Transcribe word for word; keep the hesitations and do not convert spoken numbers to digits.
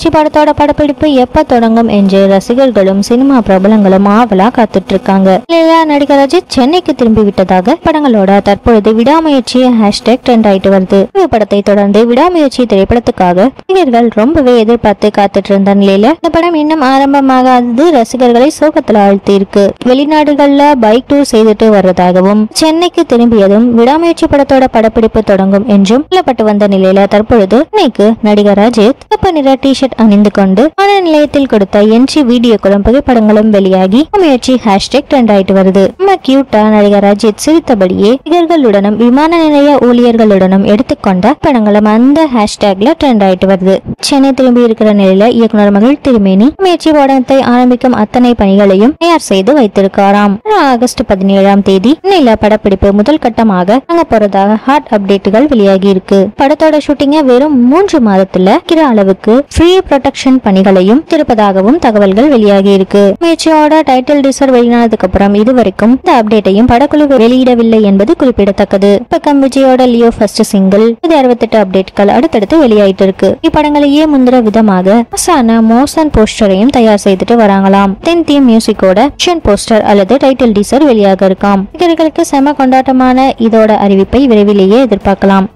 விதாமுயற்சி படத்தோட படப்பிடிப்பு எப்ப தொடங்கும் என்று ரசிகர்களும் சினிமா பிரபலங்களும் ஆவலா காத்துட்டு இருக்காங்க. நடிகர் அஜித் சென்னைக்கு திரும்பி விட்டதாக படங்களோட தற்பொழுது விடாமுயற்சி ஹேஷ்டேக் ட்ரெண்ட் ஆயிட்டு வருது. படத்தை தொடர்ந்து விடாமுயற்சி திரைப்படத்துக்காக ரசிகர்கள் ரொம்பவே எதிர்பார்த்து காத்துட்டு இருந்த நிலையில இந்த படம் இன்னும் ஆரம்பமாகாதது ரசிகர்களை சோகத்துல ஆழ்த்தி இருக்கு. வெளிநாடுகள்ல பைக் டூர் செய்துட்டு வர்றதாகவும் சென்னைக்கு திரும்பியதும் விடாமுயற்சி படத்தோட படப்பிடிப்பு தொடங்கும் என்றும் சொல்லப்பட்டு வந்த நிலையில தற்பொழுது சென்னைக்கு நடிகர் அஜித் சிவப்பு நிற டி ஷர்ட் அணிந்து கொண்டு ஆன நிலையத்தில் கொடுத்த என்ட்ரி வீடியோக்களும் புகைப்படங்களும் வெளியாகி முயற்சி ஹேஷ்டேக் ட்ரெண்ட் ஆயிட்டு வருது. நம்ம கியூட்டா நடிகர் அஜித் சிரித்தபடியே நடிகர்களுடனும் விமான நிலைய ஊழியர்களுடனும் எடுத்துக்கொண்ட படங்களும் அந்த ஹேஷ்டேக்ல ட்ரெண்ட் ஆயிட்டு வருது. சென்னை திரும்பி இருக்கிற நிலையில இயக்குனர் மகிழ் திருமேனி முயற்சி படத்தை ஆரம்பிக்கும் அத்தனை பணிகளையும் தயார் செய்து வைத்திருக்காராம். ஆகஸ்ட் பதினேழாம் தேதி சென்னையில படப்பிடிப்பு முதல் கட்டமாக அங்க போறதாக ஹாட் அப்டேட்டுகள் வெளியாகி இருக்கு. படத்தோட ஷூட்டிங்க வெறும் மூன்று மாதத்துல கிர அளவுக்கு ஃப்ரீ ப்ரொடக்ஷன் பணிகளையும் திருப்பதாகவும் தகவல்கள் வெளியாகி இருக்கு. முயற்சியோட டைட்டில் டீசர் வெளியானதுக்கு அப்புறம் இதுவரைக்கும் இந்த அப்டேட்டையும் படக்குழு வெளியிடவில்லை என்பது குறிப்பிடத்தக்கது. பக்கம் விஜயோட லியோ ஃபர்ஸ்ட் சிங்கிள் இது அறுபத்தி எட்டு அப்டேட்கள் அடுத்தடுத்து வெளியாயிட்டு இருக்கு. இப்படங்களையே முந்திர விதமாக மசான மோசன் போஸ்டரையும் தயார் செய்துட்டு வராங்களாம். தென் தீம் மியூசிக்கோட போஸ்டர் அல்லது டைட்டில் டீசர் வெளியாக இருக்காம். செம கொண்டாட்டமான இதோட அறிவிப்பை விரைவிலேயே எதிர்பார்க்கலாம்.